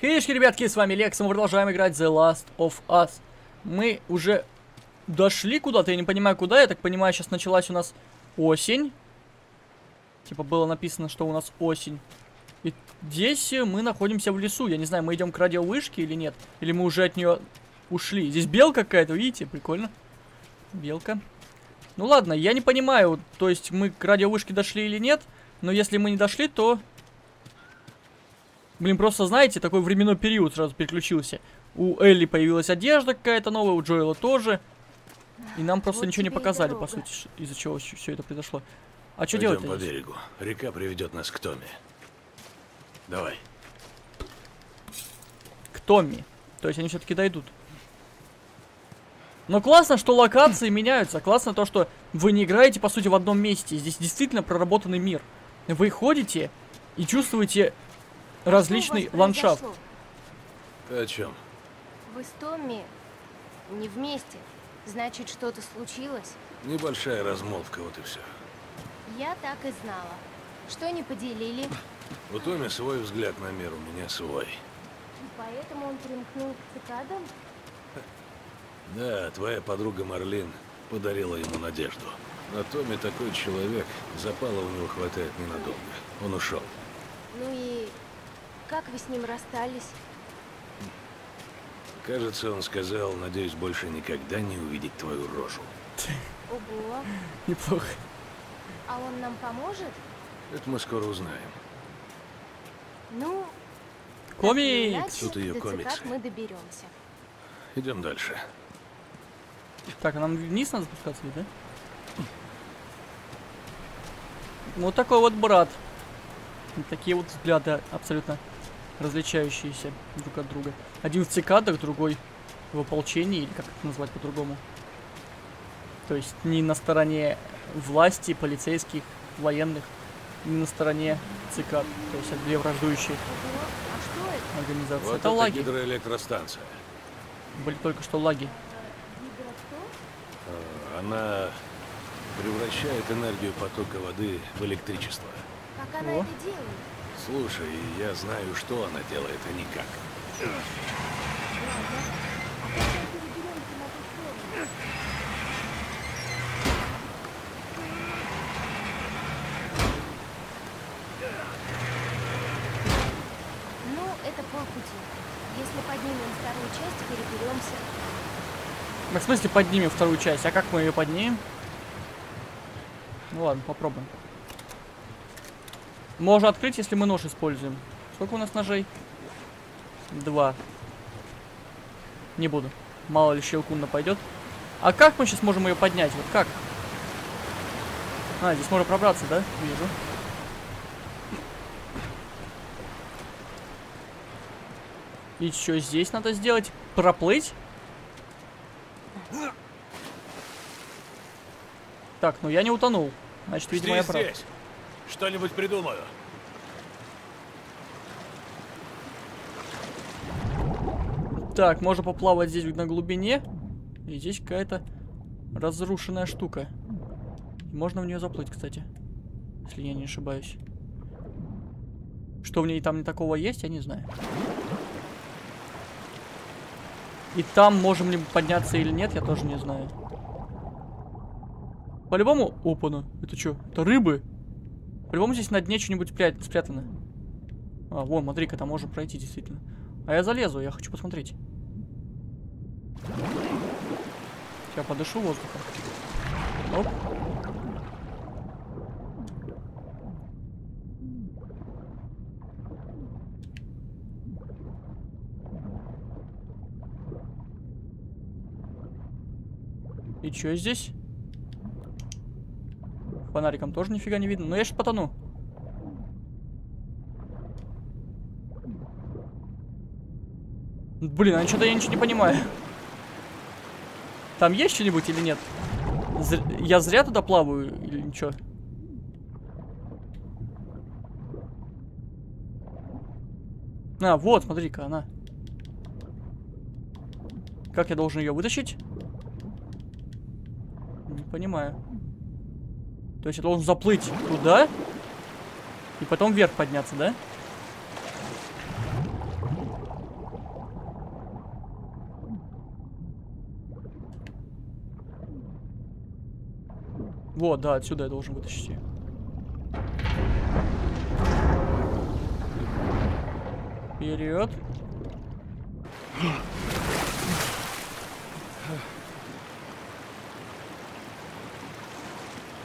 Хейшки, ребятки, с вами Лекс, мы продолжаем играть The Last of Us. Мы уже дошли куда-то, я не понимаю куда, я так понимаю, сейчас началась у нас осень. Типа было написано, что у нас осень. И здесь мы находимся в лесу, я не знаю, мы идем к радиовышке или нет, или мы уже от нее ушли. Здесь белка какая-то, видите, прикольно. Белка. Ну ладно, я не понимаю, то есть мы к радиовышке дошли или нет, но если мы не дошли, то... Блин, просто, знаете, такой временной период сразу переключился. У Элли появилась одежда какая-то новая, у Джоэла тоже. И нам просто вот ничего не показали, по сути, из-за чего все это произошло. А что делать? Идем по берегу. Река приведет нас к Томми. Давай. К Томми. То есть они все-таки дойдут. Но классно, что локации меняются. Классно то, что вы не играете, по сути, в одном месте. Здесь действительно проработанный мир. Вы ходите и чувствуете... Различный ландшафт. Ты о чем? Вы с Томми не вместе. Значит, что-то случилось? Небольшая размолвка, вот и все. Я так и знала. Что не поделили? У Томми свой взгляд на мир, у меня свой. И поэтому он примкнул к цикадам? Да, твоя подруга Марлин подарила ему надежду. Но Томми такой человек, запала у него хватает ненадолго. Он ушел. Ну и... Как вы с ним расстались? Кажется, он сказал, надеюсь, больше никогда не увидеть твою рожу. Ого. Неплохо. А он нам поможет? Это мы скоро узнаем. Ну... Комикс! Тут ее комиксы. Мы доберемся. Идем дальше. Так, а нам вниз надо спускаться, да? Вот такой вот брат. Такие вот взгляды абсолютно различающиеся друг от друга. Один в цикадах, другой в ополчении, или как это назвать по-другому. То есть не на стороне власти, полицейских, военных, не на стороне цикад. То есть две враждующие организации. Вот это лаги. Гидроэлектростанция. Были только что лаги. Она превращает энергию потока воды в электричество. Как она это делает? Слушай, я знаю, что она делает, а не как. Ну, это полпути. Если поднимем вторую часть, переберемся. В смысле поднимем вторую часть? А как мы ее поднимем? Ну ладно, попробуем. Можно открыть, если мы нож используем. Сколько у нас ножей? 2. Не буду. Мало ли щелкунно пойдет. А как мы сейчас можем ее поднять? Вот как? А, здесь можно пробраться, да? Вижу. И что здесь надо сделать? Проплыть? Так, ну я не утонул. Значит, видимо, я прав. Что-нибудь придумаю. Так, можно поплавать здесь на глубине. И здесь какая-то разрушенная штука. Можно в нее заплыть, кстати. Если я не ошибаюсь. Что в ней там не такого есть, я не знаю. И там можем ли подняться или нет, я тоже не знаю. По-любому... Опа-на. Это что? Это рыбы? По-любому здесь на дне что-нибудь спрятано. А, вон, смотри-ка, там можно пройти, действительно. А я залезу, я хочу посмотреть. Сейчас подышу воздухом. Оп. И что здесь? Фонариком тоже нифига не видно. Но я сейчас потону. Блин, а что-то я ничего не понимаю. Там есть что-нибудь или нет? Я зря туда плаваю или ничего? А, вот, смотри-ка, она. Как я должен ее вытащить? Не понимаю. То есть я должен заплыть туда и потом вверх подняться, да? Вот, да, отсюда я должен вытащить ее. Вперед.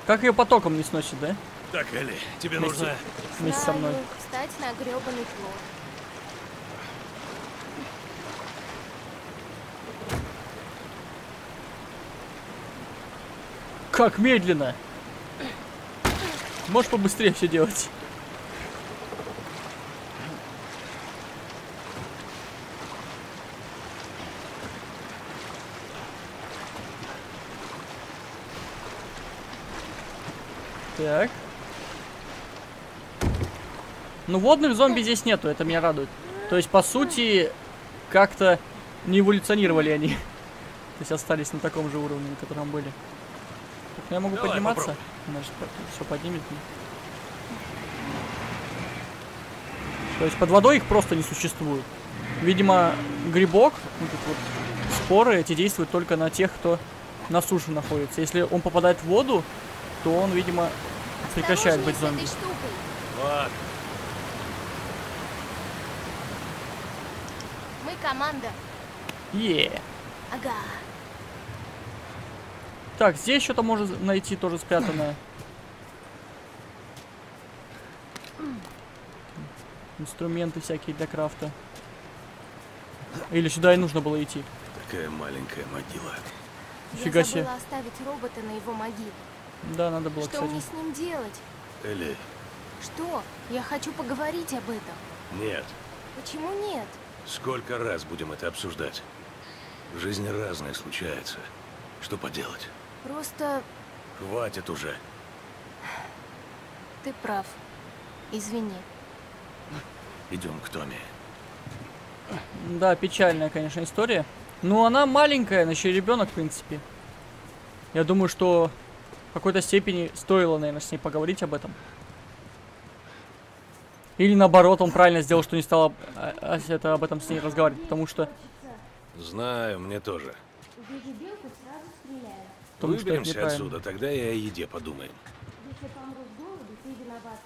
Как ее потоком не сносит, да? Так, Элли, тебе нужно... Вместе со мной. Встать на гребаный плот. Как медленно! Можешь побыстрее все делать? Так. Ну, водных зомби здесь нету, это меня радует. То есть, по сути, как-то не эволюционировали они. То есть, остались на таком же уровне, на котором были. Я могу давай, подниматься? Может, все поднимет. То есть под водой их просто не существует. Видимо, грибок, вот тут вот споры эти действуют только на тех, кто на суше находится. Если он попадает в воду, то он, видимо, прекращает быть зомби. Ладно. Мы команда. Ага. Так, здесь что-то можно найти тоже спрятанное. Инструменты всякие для крафта. Или сюда и нужно было идти. Такая маленькая могила. Фига себе. Я забыла оставить робота на его могиле. Да, надо было, кстати. Что мне с ним делать? Элли. Что? Я хочу поговорить об этом. Нет. Почему нет? Сколько раз будем это обсуждать? В жизни разное случается. Что поделать? Просто... Хватит уже. Ты прав. Извини. Идем к Томми. Да, печальная, конечно, история. Но она маленькая, еще ребенок, в принципе. Я думаю, что в какой-то степени стоило, наверное, с ней поговорить об этом. Или наоборот, он правильно сделал, что не стал об этом с ней разговаривать, потому что... Знаю, мне тоже. Выберемся отсюда, тогда и о еде подумаем. Если помру с голоду, ты виноват.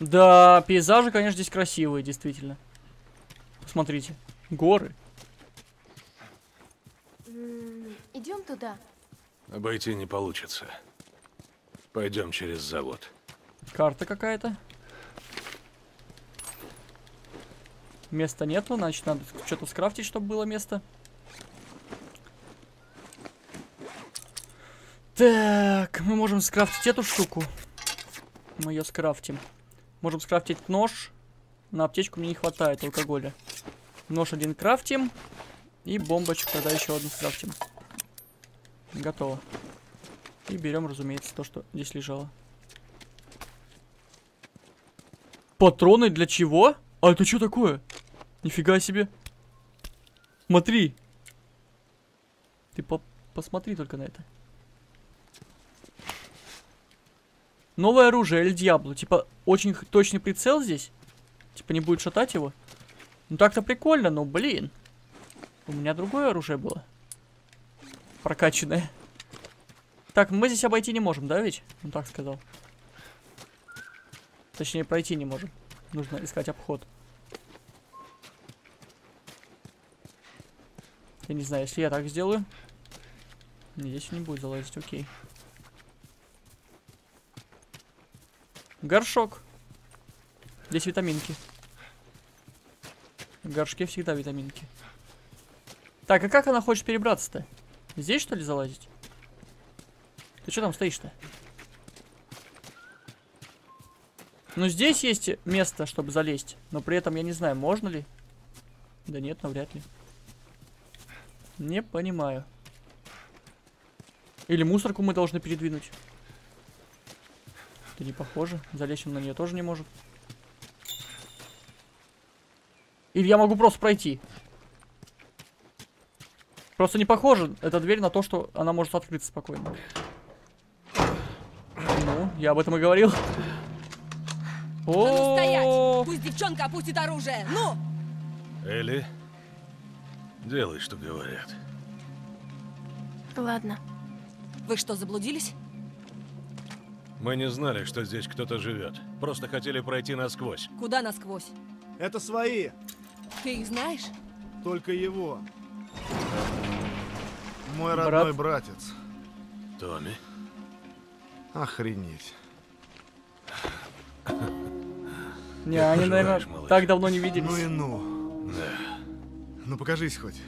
Да, пейзажи, конечно, здесь красивые, действительно. Посмотрите, горы. Идем туда. Обойти не получится. Пойдем через завод. Карта какая-то. Места нету, значит, надо что-то скрафтить, чтобы было место. Так, мы можем скрафтить эту штуку. Мы ее скрафтим. Можем скрафтить нож. На аптечку мне не хватает алкоголя. Нож один крафтим. И бомбочку тогда еще одну скрафтим. Готово. И берем, разумеется, то, что здесь лежало. Патроны для чего? А это что такое? Нифига себе. Смотри. Ты посмотри только на это. Новое оружие, Эль Дьябло. Типа, очень точный прицел здесь. Типа, не будет шатать его. Ну, так-то прикольно, но, блин. У меня другое оружие было. Прокачанное. Так, мы здесь обойти не можем, да, ведь? Он так сказал. Точнее, пройти не можем. Нужно искать обход. Я не знаю, если я так сделаю, здесь не будет залазить, окей. Горшок. Здесь витаминки. В горшке всегда витаминки. Так, а как она хочет перебраться-то? Здесь, что ли, залазить? Ты что там стоишь-то? Ну, здесь есть место, чтобы залезть. Но при этом я не знаю, можно ли. Да нет, навряд ли. Не понимаю. Или мусорку мы должны передвинуть. Это не похоже. Залезть он на нее тоже не может. Или я могу просто пройти. Просто не похоже эта дверь на то, что она может открыться спокойно. Ну, я об этом и говорил. Ну, стоять! Пусть девчонка опустит оружие! Ну! Элли... Делай, что говорят. Ладно. Вы что, заблудились? Мы не знали, что здесь кто-то живет. Просто хотели пройти насквозь. Куда насквозь? Это свои. Ты их знаешь? Только его. Мой родной братец. Томми. Охренеть. Не, они, наверное, так давно не виделись. Ну и ну. Да. Ну покажись хоть.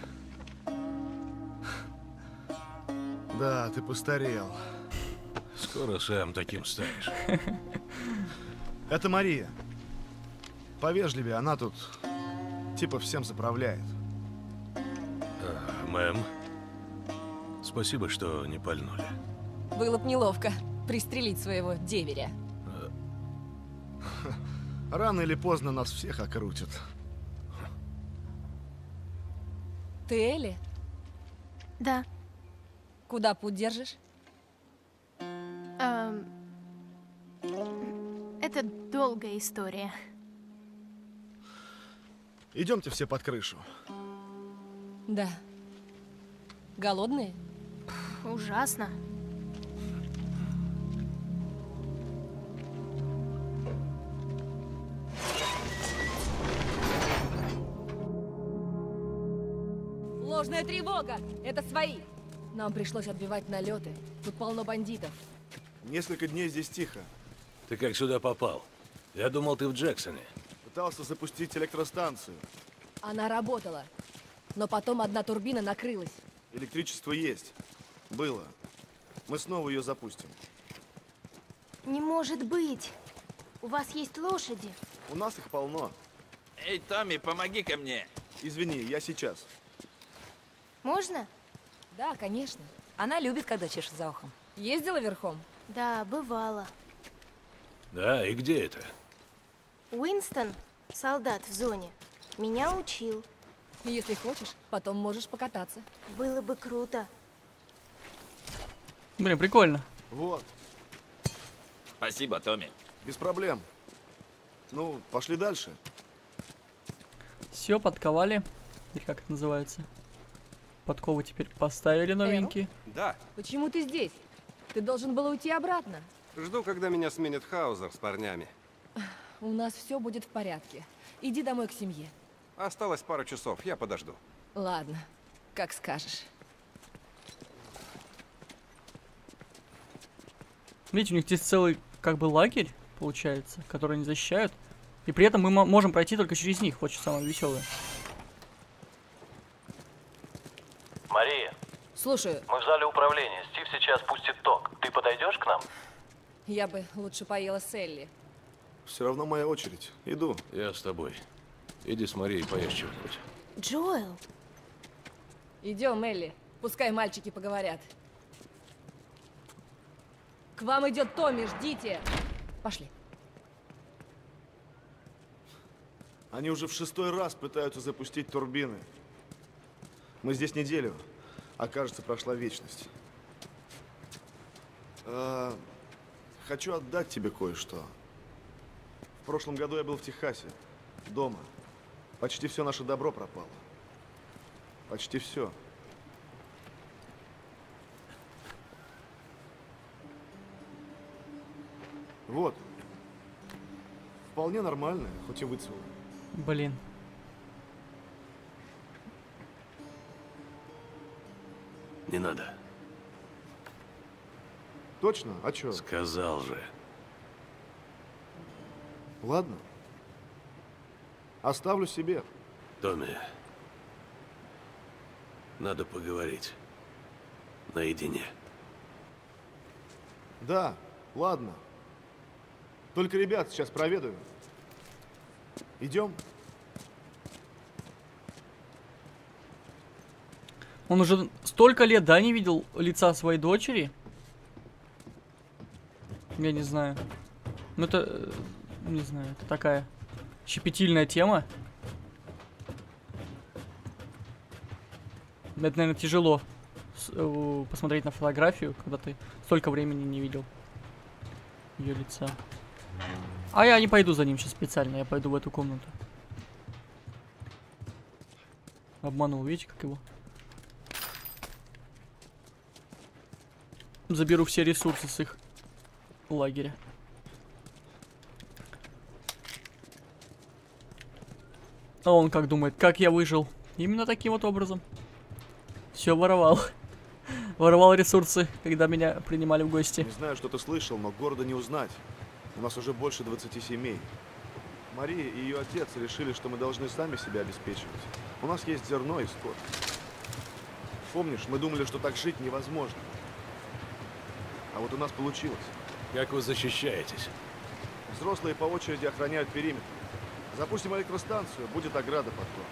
Да, ты постарел. Скоро сам таким станешь. Это Мария. Повежливее, она тут типа всем заправляет. Мэм, спасибо, что не пальнули. Было б неловко пристрелить своего деверя. Рано или поздно нас всех окрутят. Ты Элли? Да. Куда путь держишь? Это долгая история. Идемте все под крышу. Да. Голодные? Ужасно. Ложная тревога! Это свои! Нам пришлось отбивать налеты. Тут полно бандитов. Несколько дней здесь тихо. Ты как сюда попал? Я думал, ты в Джексоне. Пытался запустить электростанцию. Она работала. Но потом одна турбина накрылась. Электричество есть. Было. Мы снова ее запустим. Не может быть. У вас есть лошади? У нас их полно. Эй, Томми, помоги-ка мне. Извини, я сейчас. Можно? Да, конечно. Она любит, когда чешет за ухом. Ездила верхом? Да, бывало. Да, и где это? Уинстон, солдат в зоне, меня учил. Если хочешь, потом можешь покататься. Было бы круто. Блин, прикольно. Вот. Спасибо, Томми. Без проблем. Ну, пошли дальше. Все, подковали. И как это называется? Подковы теперь поставили новинки. Да. Почему ты здесь? Ты должен был уйти обратно. Жду, когда меня сменит Хаузер с парнями. У нас все будет в порядке. Иди домой к семье. Осталось пару часов, я подожду. Ладно, как скажешь. Видите, у них здесь целый, как бы, лагерь, получается, который они защищают. И при этом мы можем пройти только через них, вот что самое веселое. Мария. Слушаю. Мы в зале управления. Стив сейчас пустит ток. Ты подойдешь к нам? Я бы лучше поела с Элли. Все равно моя очередь. Иду. Я с тобой. Иди с Марией поешь чего-нибудь. Джоэл. Идем, Элли. Пускай мальчики поговорят. К вам идет Томми, ждите. Пошли. Они уже в 6-й раз пытаются запустить турбины. Мы здесь неделю, а кажется, прошла вечность. Хочу отдать тебе кое-что. В прошлом году я был в Техасе, дома. Почти все наше добро пропало. Почти все. Вот. Вполне нормально, хоть и выцвело. Блин. Не надо. Точно? А чё? Сказал же. Ладно. Оставлю себе. Томми, надо поговорить. Наедине. Да, ладно. Только ребят сейчас проведаю. Идем. Он уже столько лет, да, не видел лица своей дочери? Я не знаю. Ну это... Не знаю, это такая щепетильная тема. Это, наверное, тяжело посмотреть на фотографию, когда ты столько времени не видел ее лица. А я не пойду за ним сейчас специально, я пойду в эту комнату. Обманул, видите, как его? заберу все ресурсы с их лагеря. А он как думает, как я выжил? Именно таким вот образом. Все воровал. Воровал ресурсы, когда меня принимали в гости. Не знаю, что ты слышал, но города не узнать. У нас уже больше 20 семей. Мария и ее отец решили, что мы должны сами себя обеспечивать. У нас есть зерно и скот. Помнишь, мы думали, что так жить невозможно. А вот у нас получилось. Как вы защищаетесь? Взрослые по очереди охраняют периметр. Запустим электростанцию, будет ограда потом.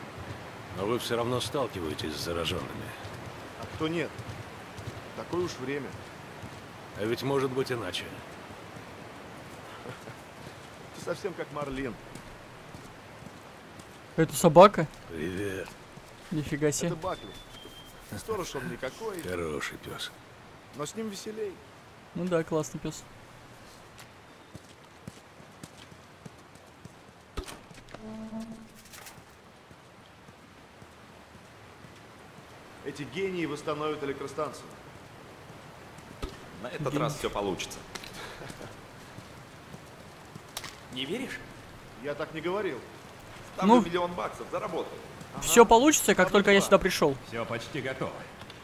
Но вы все равно сталкиваетесь с зараженными. А кто нет? Такое уж время. А ведь может быть иначе. Ты совсем как Марлин. Это собака? Привет. Нифига себе. Это Бакли. Сторож он никакой. Хороший пес. Но с ним веселей. Ну да, классный пес. Эти гении восстановят электростанцию. На этот раз все получится. Не веришь? Я так не говорил. Там ну, $1 миллион заработал. Ага. Все получится, как только я сюда пришел. Все почти готово.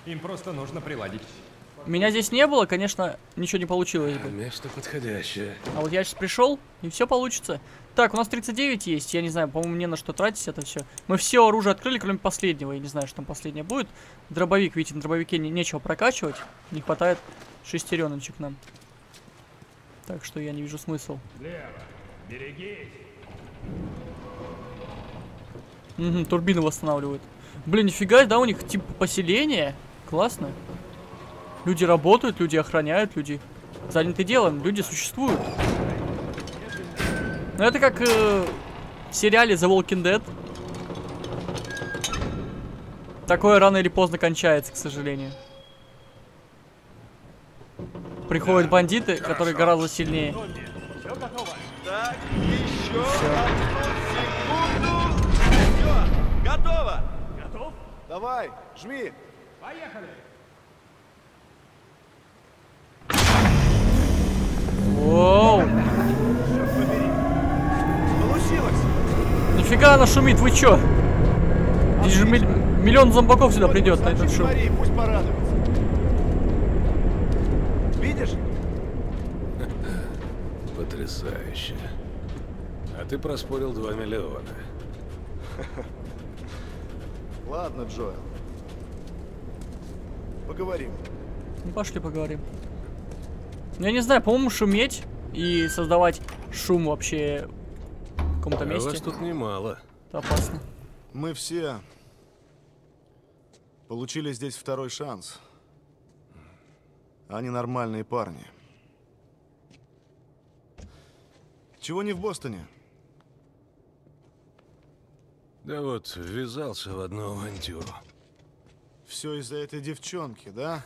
Им просто нужно приладить. Меня здесь не было, конечно, ничего не получилось. Место подходящее. А вот я сейчас пришел, и все получится. Так, у нас 39 есть. Я не знаю, по-моему, мне на что тратить это все. Мы все оружие открыли, кроме последнего. Я не знаю, что там последнее будет. Дробовик, видите, на дробовике нечего прокачивать. Не хватает шестереночек нам. Так что я не вижу смысл. Лево, берегись. Угу, турбины восстанавливают. Блин, нифига, да, у них типа поселение. Классно. Люди работают, люди охраняют, люди заняты делом, люди существуют. Но это как в сериале The Walking Dead. Такое рано или поздно кончается, к сожалению. Приходят бандиты, которые гораздо сильнее. Так, еще одну секунду. Все, готово. Готов? Давай, жми. Поехали. Воу. Получилось. Нифига она шумит, вы чё? Здесь же миллион зомбаков сюда придет на этот шум. Марии, пусть порадуется. Видишь? Потрясающе. А ты проспорил $2 миллиона. Ладно, Джоэл. Поговорим. Ну пошли поговорим. Я не знаю, по-моему, шуметь и создавать шум вообще в каком-то месте. Вас тут немало. Это опасно. Мы все получили здесь второй шанс. Они нормальные парни. Чего не в Бостоне? Да вот, ввязался в одну авантюру. Все из-за этой девчонки, да?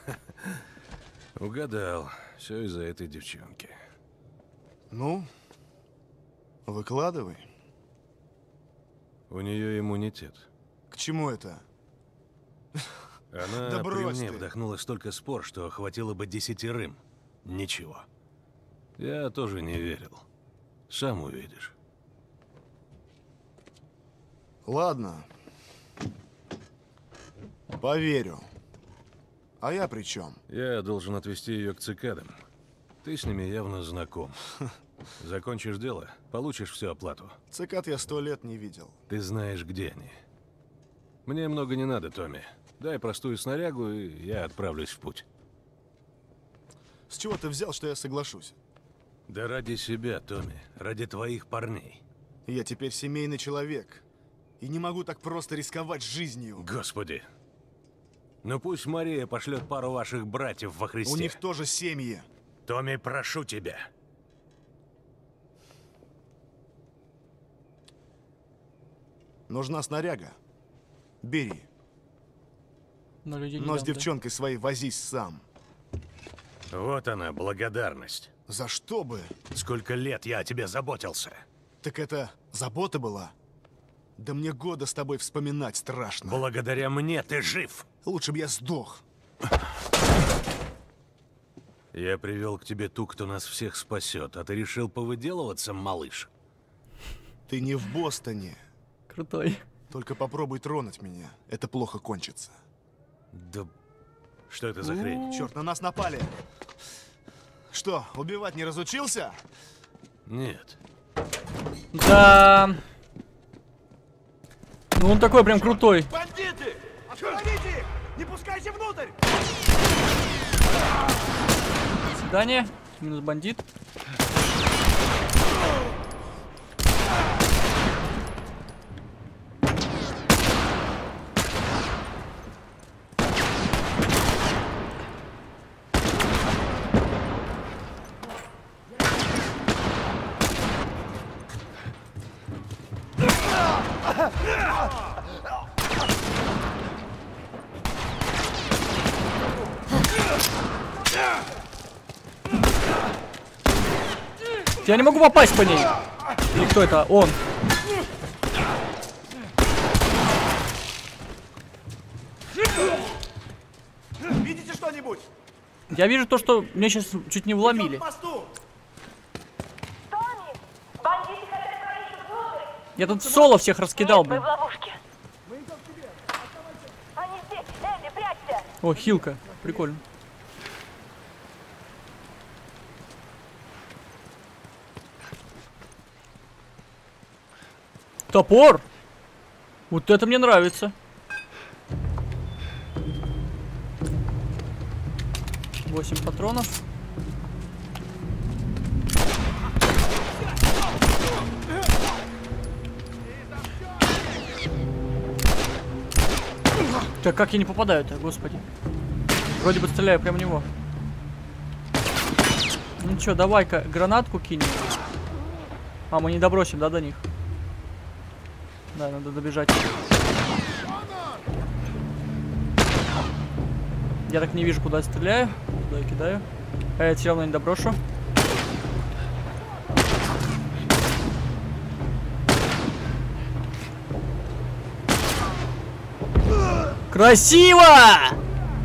Угадал. Все из-за этой девчонки. Ну, выкладывай. У нее иммунитет. К чему это? Она да при мне вдохнула столько спор, что хватило бы 10. Ничего. Я тоже не верил. Сам увидишь. Ладно. Поверю. А я при чем? Я должен отвезти ее к цикадам. Ты с ними явно знаком. Закончишь дело, получишь всю оплату. Цикад я 100 лет не видел. Ты знаешь, где они. Мне много не надо, Томми. Дай простую снарягу, и я отправлюсь в путь. С чего ты взял, что я соглашусь? Да ради себя, Томми. Ради твоих парней. Я теперь семейный человек. И не могу так просто рисковать жизнью. Господи. Ну пусть Мария пошлет пару ваших братьев во Христе. У них тоже семьи. Томми, прошу тебя. Нужна снаряга. Бери. Но с девчонкой своей возись сам. Вот она, благодарность. За что бы? Сколько лет я о тебе заботился. Так это забота была? Да мне года с тобой вспоминать страшно. Благодаря мне ты жив. Лучше бы я сдох. Я привел к тебе ту, кто нас всех спасет, а ты решил повыделываться, малыш? Ты не в Бостоне. Крутой. Только попробуй тронуть меня, это плохо кончится. Да... Что это за хрень? Черт, на нас напали. Что, убивать не разучился? Нет. Да. Ну он такой прям крутой. Бандиты! Остановите их! Не пускайте внутрь! До свидания. Минус бандит. Я не могу попасть по ней. Или кто это? Он. Видите что-нибудь? Я вижу то, что меня сейчас чуть не вломили. Томми, бандиты хотят пройти внутрь. Я тут соло всех раскидал бы. Мы в ловушке. Они здесь. Элли, прячься. О, хилка. Прикольно. Топор? Вот это мне нравится. Восемь патронов. Так как я не попадаю-то, господи. Вроде бы стреляю прямо в него. Ну чё, давай-ка гранатку кинем. А, мы не добросим, да, до них? Да, надо добежать. Я так не вижу, куда я стреляю. Куда я кидаю. А я все равно не доброшу. Красиво!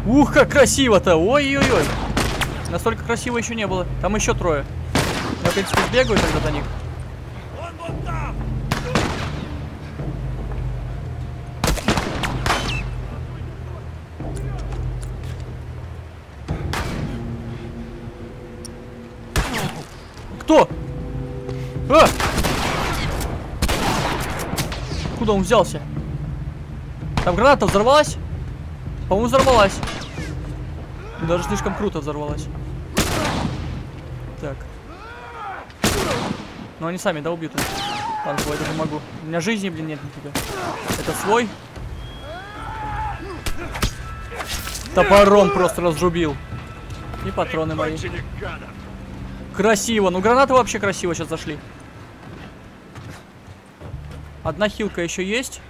Ух, как красиво-то! Ой-ой-ой! Настолько красиво еще не было. Там еще трое. Я, в принципе, сбегаю тогда до них. Кто? А! Куда он взялся? Там граната взорвалась? По-моему, взорвалась. Даже слишком круто взорвалась. Так. Ну они сами, да, убьют? Ладно, я даже могу. У меня жизни, блин, нет нифига. Это свой. Топором просто разрубил. И патроны мои. Красиво. Ну, гранаты вообще красиво сейчас зашли. Одна хилка еще есть.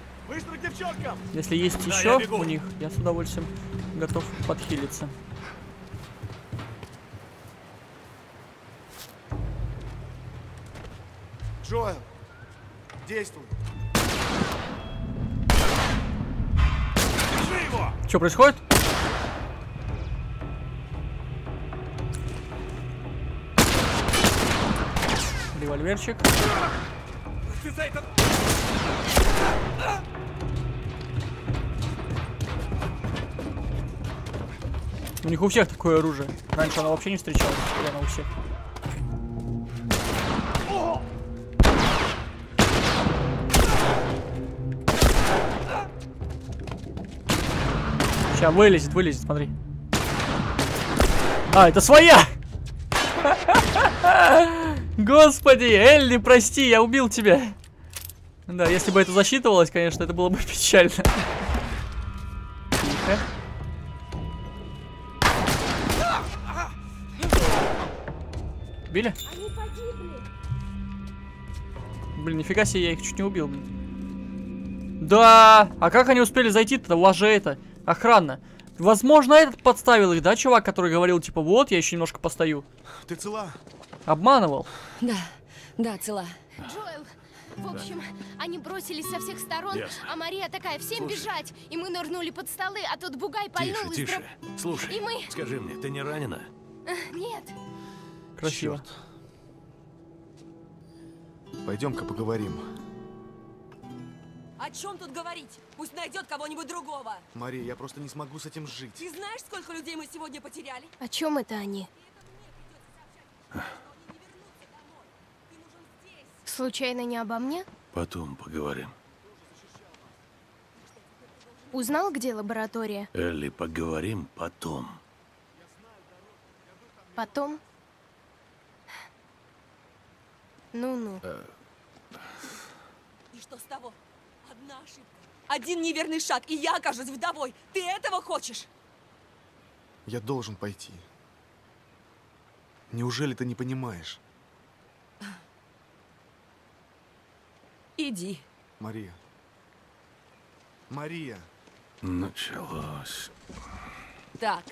Если есть еще у них, я с удовольствием готов подхилиться. Джоэл, действуй. Что происходит? Револьверчик. У них у всех такое оружие. Раньше она вообще не встречалась. Прямо у всех. Сейчас вылезет, вылезет, смотри. А, это своя! Господи, Элли, прости, я убил тебя. Да, если бы это засчитывалось, конечно, это было бы печально. Тихо. Убили? Они погибли. Блин, нифига себе, я их чуть не убил. Да, а как они успели зайти-то? У вас же это, охрана. Возможно, этот подставил их, да, чувак, который говорил, типа, вот, я еще немножко постою. Ты цела? Обманывал? Да, да, цела. Джоэл, в общем, они бросились со всех сторон, а Мария такая, всем бежать. И мы нырнули под столы, а тут бугай пальнул. Тише, тише. Слушай, скажи мне, ты не ранена? Нет. Красиво. Пойдем-ка поговорим. О чем тут говорить? Пусть найдет кого-нибудь другого. Мария, я просто не смогу с этим жить. Ты знаешь, сколько людей мы сегодня потеряли? О чем это они? Случайно не обо мне? Потом поговорим. Узнал, где лаборатория? Элли, поговорим потом. Потом? Ну-ну. И что с того? Одна ошибка. Один неверный шаг, и я окажусь вдовой. Ты этого хочешь? Я должен пойти. Неужели ты не понимаешь? Иди. Мария. Мария. Началось. Так.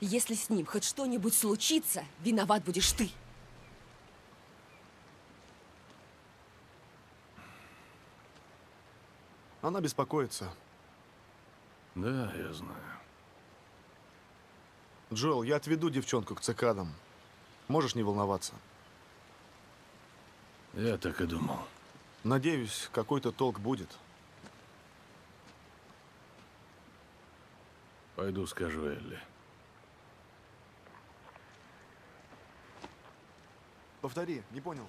Если с ним хоть что-нибудь случится, виноват будешь ты. Она беспокоится. Да, я знаю. Джоэл, я отведу девчонку к цикадам. Можешь не волноваться. Я так и думал. Надеюсь, какой-то толк будет. Пойду скажу Элли. Повтори, не понял.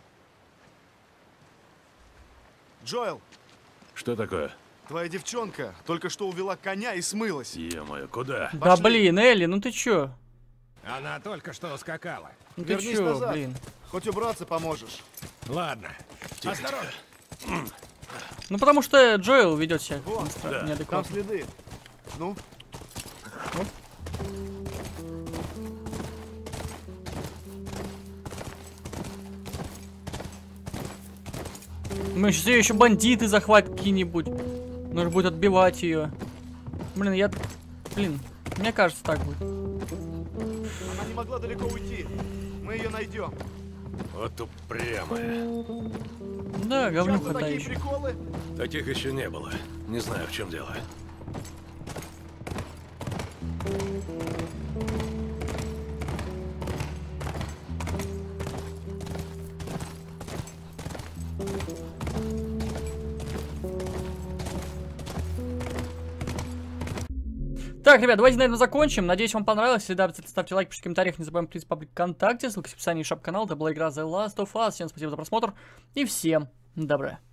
Джоэл! Что такое? Твоя девчонка только что увела коня и смылась. Е-мое, куда? Пошли. Да блин, Элли, ну ты чё? Она только что скакала. Ну ты вернись чё, назад, блин? Хоть убраться поможешь. Ладно. Тихо. Осторожно. Ну потому что Джоэл ведет себя. Вон, да. Неадекватно. Там следы. Ну? Оп. Мы сейчас ее еще бандиты захватят какие-нибудь. Нужно будет отбивать ее. Блин, я... Блин, мне кажется, так будет. Она не могла далеко уйти. Мы ее найдем. Вот упрямая. Да, говно хватает. Таких еще не было. Не знаю, в чем дело. Так, ребят, давайте на этом закончим. Надеюсь, вам понравилось. Если да, ставьте лайк, пишите в комментариях. Не забываем подписываться в паблик ВКонтакте. Ссылка в описании и шап-канал. Это была игра The Last of Us. Всем спасибо за просмотр. И всем добра.